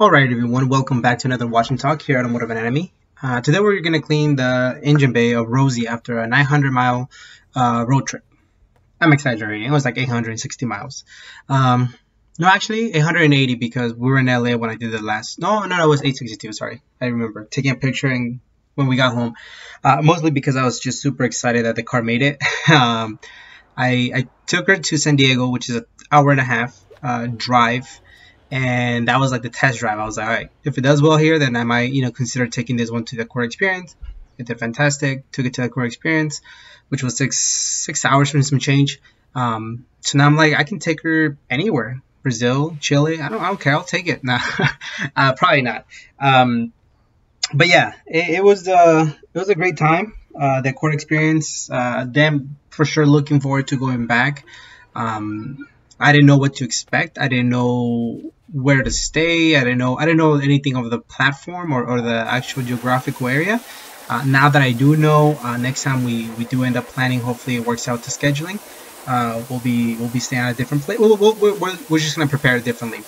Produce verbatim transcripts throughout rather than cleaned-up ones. Alright everyone, welcome back to another Watch and Talk here at Automotive Anatomy. Uh, today we're going to clean the engine bay of Rosie after a nine hundred mile uh, road trip. I'm exaggerating, it was like eight hundred sixty miles. Um, no, actually eight hundred eighty because we were in L A when I did the last... No, no, no, it was eight sixty-two, sorry. I remember taking a picture and when we got home. Uh, mostly because I was just super excited that the car made it. um, I, I took her to San Diego, which is an hour and a half uh, drive. And that was like the test drive. I was like, all right, if it does well here, then I might, you know, consider taking this one to the Court Experience. It did fantastic. Took it to the Court Experience, which was six six hours from some change. Um, so now I'm like, I can take her anywhere, Brazil, Chile. I don't, I don't care. I'll take it. Nah, uh, probably not. Um, but yeah, it, it was uh, it was a great time. Uh, the Court Experience. Uh, them for sure. Looking forward to going back. Um, I didn't know what to expect. I didn't know where to stay. I didn't know. I didn't know anything of the platform or, or the actual geographical area. Uh, now that I do know, uh, next time we, we do end up planning, hopefully it works out to scheduling. Uh, we'll be we'll be staying at a different place. We'll, we'll, we're, we're just gonna prepare it differently.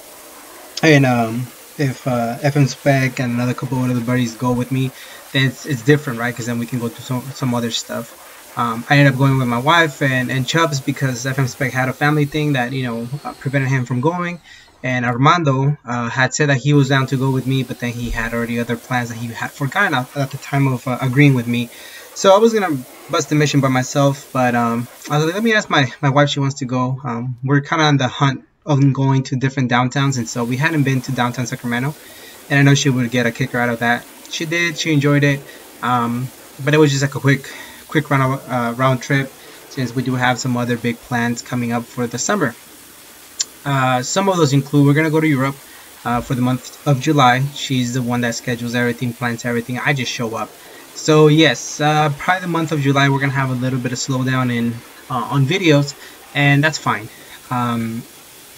And um, if uh, F M Spec and another couple of other buddies go with me, then it's, it's different, right? Because then we can go to some some other stuff. Um, I ended up going with my wife and, and Chubbs because F M Spec had a family thing that, you know, uh, prevented him from going. And Armando uh, had said that he was down to go with me, but then he had already other plans that he had forgotten at, at the time of uh, agreeing with me. So I was going to bust the mission by myself, but um, I was like, let me ask my, my wife, she wants to go. Um, we're kind of on the hunt of going to different downtowns, and so we hadn't been to downtown Sacramento. And I know she would get a kicker out of that. She did, she enjoyed it, um, but it was just like a quick... quick round, uh, round trip since we do have some other big plans coming up for the summer. Uh, some of those include we're going to go to Europe uh, for the month of July. She's the one that schedules everything, plans everything. I just show up. So yes, uh, probably the month of July we're going to have a little bit of slowdown in uh, on videos, and that's fine. Um,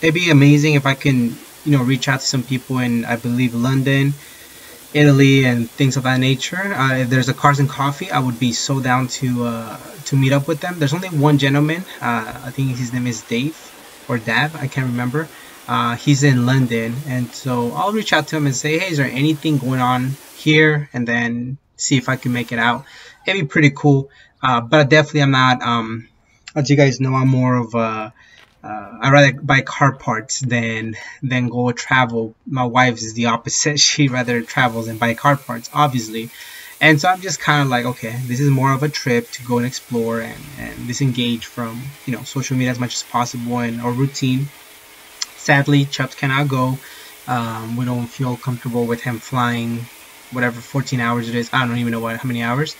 it'd be amazing if I can, you know, reach out to some people in, I believe, London, Italy, and things of that nature. Uh, if there's a Cars and Coffee, I would be so down to uh, to meet up with them. There's only one gentleman. Uh, I think his name is Dave or Dab. I can't remember. Uh, he's in London, and so I'll reach out to him and say, hey, is there anything going on here? And then see if I can make it out. It'd be pretty cool. Uh, but definitely I'm not, um, as you guys know, I'm more of a... Uh, I rather buy car parts than than go travel. My wife is the opposite. She rather travels and buy car parts, obviously. And so I'm just kind of like, okay, this is more of a trip to go and explore and, and disengage from, you know, social media as much as possible and our routine. Sadly, Chubbs cannot go. Um, we don't feel comfortable with him flying, whatever fourteen hours it is. I don't even know what how many hours.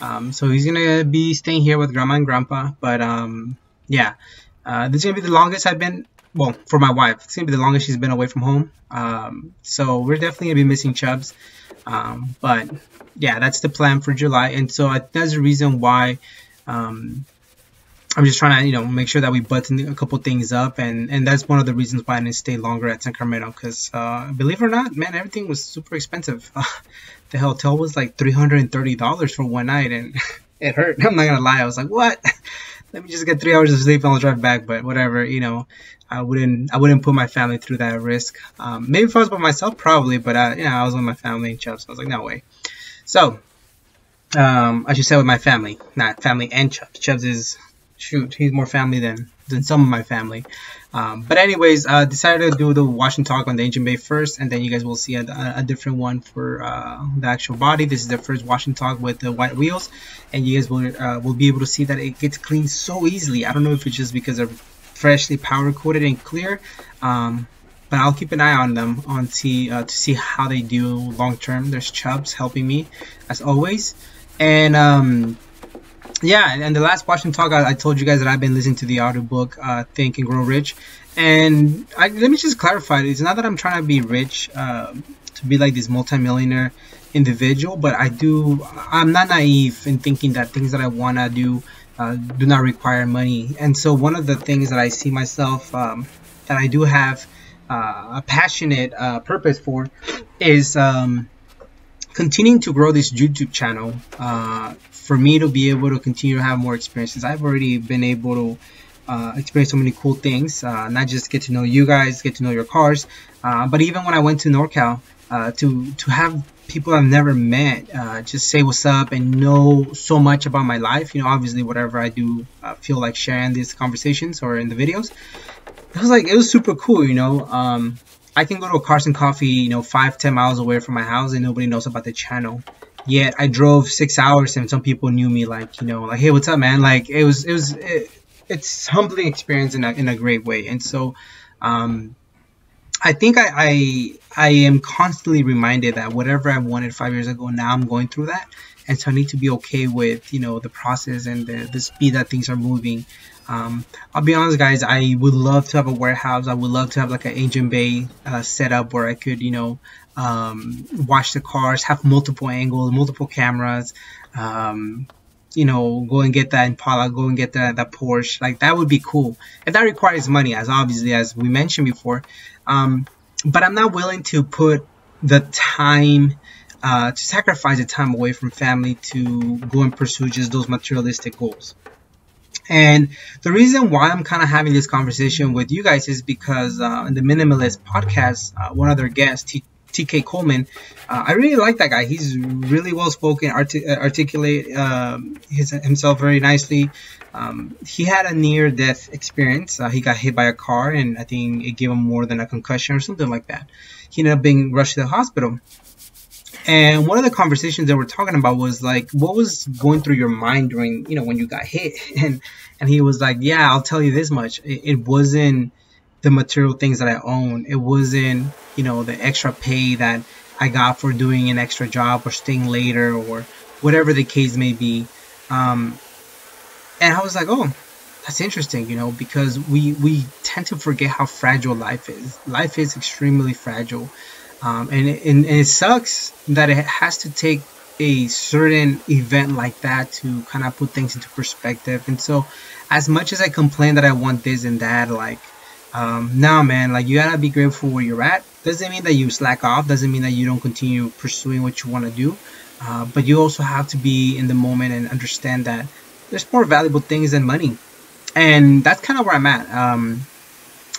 Um, so he's gonna be staying here with Grandma and Grandpa. But um, yeah. Uh, this is going to be the longest I've been, well, for my wife, it's going to be the longest she's been away from home. Um, so we're definitely going to be missing Chubbs. Um, but yeah, that's the plan for July. And so I, that's the reason why um, I'm just trying to, you know, make sure that we button a couple things up. And, and that's one of the reasons why I didn't stay longer at San Carmelo. Because uh, believe it or not, man, everything was super expensive. Uh, the hotel was like three hundred thirty dollars for one night. And it hurt. I'm not going to lie. I was like, what? Let me just get three hours of sleep and I'll drive back. But whatever, you know, I wouldn't, I wouldn't put my family through that risk. Um, maybe if I was by myself, probably. But I, you know, I was with my family and Chubbs. So I was like, no way. So, um, I should say with my family, not family and Chubbs. Chubbs is, shoot, he's more family than than some of my family. Um, but anyways, I uh, decided to do the wash and talk on the engine bay first, and then you guys will see a, a different one for uh, the actual body. This is the first wash and talk with the white wheels, and you guys will uh, will be able to see that it gets cleaned so easily. I don't know if it's just because they're freshly powder coated and clear, um, but I'll keep an eye on them on see uh, to see how they do long term. There's Chubbs helping me as always, and um, yeah, and the last Watch and Talk, I, I told you guys that I've been listening to the audiobook, uh, Think and Grow Rich. And I, let me just clarify, it's not that I'm trying to be rich, uh, to be like this multimillionaire individual, but I do, I'm not naive in thinking that things that I want to do uh, do not require money. And so one of the things that I see myself, um, that I do have uh, a passionate uh, purpose for is um, continuing to grow this YouTube channel, uh, for me to be able to continue to have more experiences. I've already been able to uh, experience so many cool things, uh, not just get to know you guys, get to know your cars, uh, but even when I went to NorCal, uh, to, to have people I've never met uh, just say what's up and know so much about my life, you know, obviously whatever I do uh, feel like sharing these conversations or in the videos. It was like, it was super cool, you know. um, I can go to a Carson Coffee, you know, five, ten miles away from my house and nobody knows about the channel. Yet I drove six hours and some people knew me, like, you know, like, hey, what's up, man? Like, it was, it was, it, it's humbling experience in a, in a great way. And so, um, I think I, I, I am constantly reminded that whatever I wanted five years ago, now I'm going through that. And so I need to be okay with, you know, the process and the, the speed that things are moving. Um, I'll be honest, guys, I would love to have a warehouse. I would love to have like an engine bay uh, set up where I could, you know, um, watch the cars, have multiple angles, multiple cameras, um, you know, go and get that Impala, go and get that, that Porsche. Like, that would be cool. And that requires money, as obviously, as we mentioned before. Um, but I'm not willing to put the time uh, to sacrifice the time away from family to go and pursue just those materialistic goals. And the reason why I'm kind of having this conversation with you guys is because uh, in the Minimalist podcast, uh, one of their guests, T K Coleman, uh, I really like that guy. He's really well-spoken, artic articulate um, his, himself very nicely. Um, he had a near-death experience. Uh, he got hit by a car, and I think it gave him more than a concussion or something like that. He ended up being rushed to the hospital. And one of the conversations that we're talking about was like, what was going through your mind during, you know, when you got hit? And and he was like, yeah, I'll tell you this much. It, it wasn't the material things that I own. It wasn't, you know, the extra pay that I got for doing an extra job or staying later or whatever the case may be. Um, and I was like, oh, that's interesting, you know, because we, we tend to forget how fragile life is. Life is extremely fragile. Um, and, and, and it sucks that it has to take a certain event like that to kind of put things into perspective. And so as much as I complain that I want this and that, like, um, nah, man, like, you gotta be grateful where you're at. Doesn't mean that you slack off. Doesn't mean that you don't continue pursuing what you want to do. Uh, but you also have to be in the moment and understand that there's more valuable things than money. And that's kind of where I'm at. Um,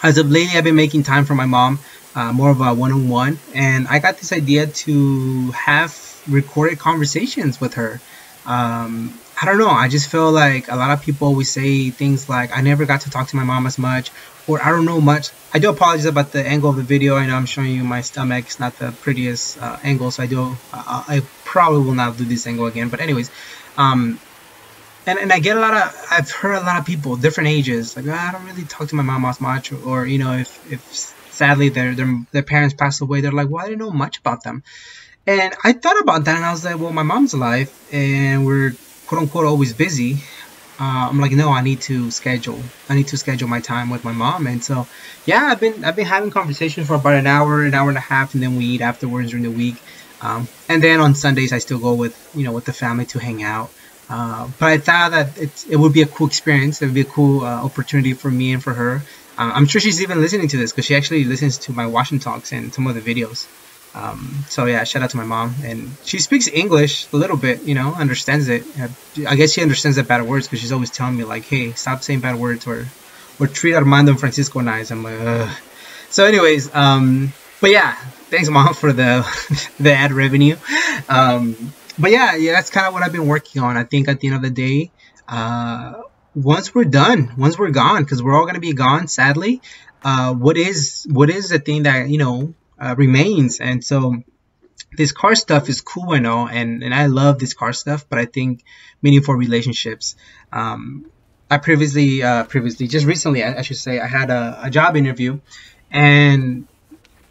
as of lately, I've been making time for my mom. Uh, more of a one-on-one, and I got this idea to have recorded conversations with her. Um, I don't know, I just feel like a lot of people always say things like, I never got to talk to my mom as much, or I don't know much. I do apologize about the angle of the video. I know I'm showing you my stomach. It's not the prettiest uh, angle, so I do. Uh, I probably will not do this angle again, but anyways, um, And, and I get a lot of, I've heard a lot of people, different ages, like, oh, I don't really talk to my mom as much, or, or you know, if, if sadly their, their, their parents passed away, they're like, well, I didn't know much about them. And I thought about that, and I was like, well, my mom's alive, and we're, quote unquote, always busy. Uh, I'm like, no, I need to schedule. I need to schedule my time with my mom. And so, yeah, I've been, I've been having conversations for about an hour, an hour and a half, and then we eat afterwards during the week. Um, and then on Sundays, I still go with, you know, with the family to hang out. Uh, but I thought that it, it would be a cool experience. It would be a cool uh, opportunity for me and for her. Uh, I'm sure she's even listening to this because she actually listens to my Washington Talks and some of the videos. Um, so yeah, shout out to my mom. And she speaks English a little bit, you know, understands it. I guess she understands the bad words because she's always telling me like, hey, stop saying bad words or, or treat Armando and Francisco nice. I'm like, ugh. So anyways, um, but yeah, thanks mom for the, the ad revenue. Um, But yeah, yeah, that's kind of what I've been working on. I think at the end of the day, uh, once we're done, once we're gone, because we're all going to be gone, sadly, uh, what is what is the thing that, you know, uh, remains? And so this car stuff is cool and all, and, and I love this car stuff, but I think meaningful relationships. Um, I previously, uh, previously, just recently, I, I should say, I had a, a job interview, and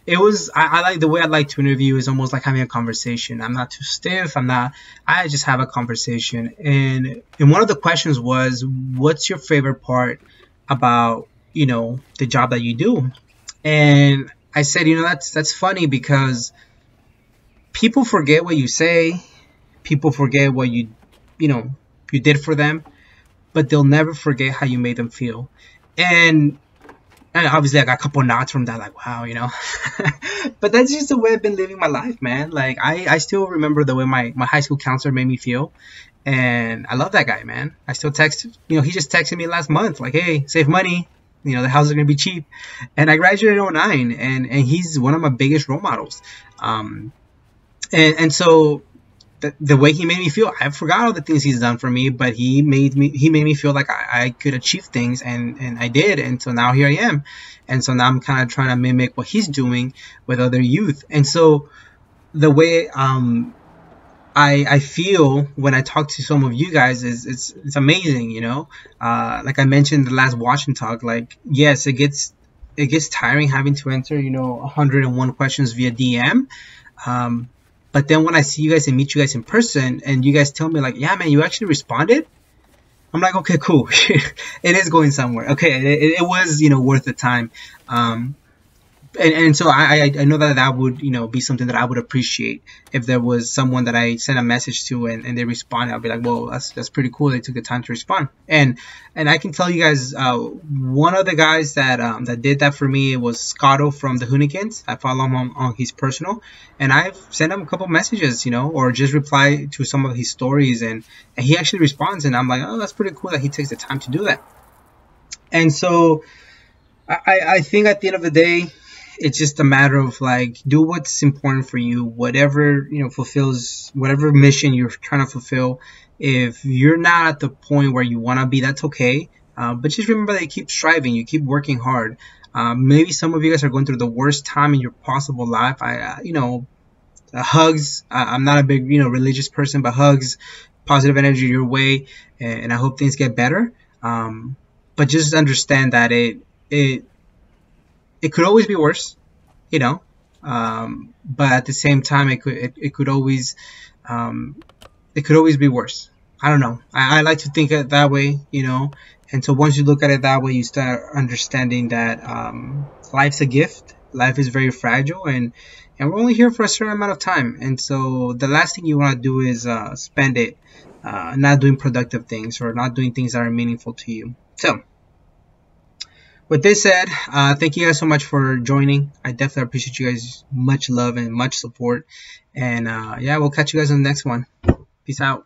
It was, I, I like, the way I like to interview is almost like having a conversation. I'm not too stiff. I'm not, I just have a conversation. And, and one of the questions was, what's your favorite part about, you know, the job that you do? And I said, you know, that's, that's funny because people forget what you say. People forget what you, you know, you did for them, but they'll never forget how you made them feel. And And obviously I got a couple nods from that, like, wow, you know. But that's just the way I've been living my life, man. Like, I, I still remember the way my, my high school counselor made me feel. And I love that guy, man. I still text, you know, he just texted me last month, like, hey, save money. You know, the house is going to be cheap. And I graduated in oh nine, and, and he's one of my biggest role models. Um, and, and so the, the way he made me feel, I forgot all the things he's done for me, but he made me, he made me feel like I, I could achieve things, and, and I did. And so now here I am. And so now I'm kind of trying to mimic what he's doing with other youth. And so the way um, I, I feel when I talk to some of you guys is it's it's amazing, you know. Uh, like I mentioned the last watch and talk, like yes, it gets it gets tiring having to answer, you know, one hundred and one questions via D M. Um, but then when I see you guys and meet you guys in person, and you guys tell me like, yeah, man, you actually responded. I'm like, okay, cool. It is going somewhere. Okay, it, it was, you know, worth the time. Um, And, and so I, I know that that would, you know, be something that I would appreciate if there was someone that I sent a message to and, and they responded. I'll be like, well, that's, that's pretty cool. They took the time to respond. And and I can tell you guys, uh, one of the guys that um, that did that for me was Scotto from the Hoonikins. I follow him on, on his personal, and I've sent him a couple messages, you know, or just reply to some of his stories, and, and he actually responds. And I'm like, oh, that's pretty cool that he takes the time to do that. And so I, I think at the end of the day, it's just a matter of like, do what's important for you, whatever, you know, fulfills whatever mission you're trying to fulfill. If you're not at the point where you want to be, that's okay. Uh, but just remember that you keep striving, you keep working hard. Uh, maybe some of you guys are going through the worst time in your possible life. I, uh, you know, uh, hugs. Uh, I'm not a big, you know, religious person, but hugs, positive energy your way. And, and I hope things get better. Um, but just understand that it, it, It could always be worse, you know, um, but at the same time, it could it, it could always um, it could always be worse. I don't know. I, I like to think of it that way, you know. And so once you look at it that way, you start understanding that um, life's a gift. Life is very fragile, and and we're only here for a certain amount of time. And so the last thing you want to do is uh, spend it uh, not doing productive things or not doing things that are meaningful to you. So. With this said, uh, thank you guys so much for joining. I definitely appreciate you guys. Much love and much support. And uh, yeah, we'll catch you guys on the next one. Peace out.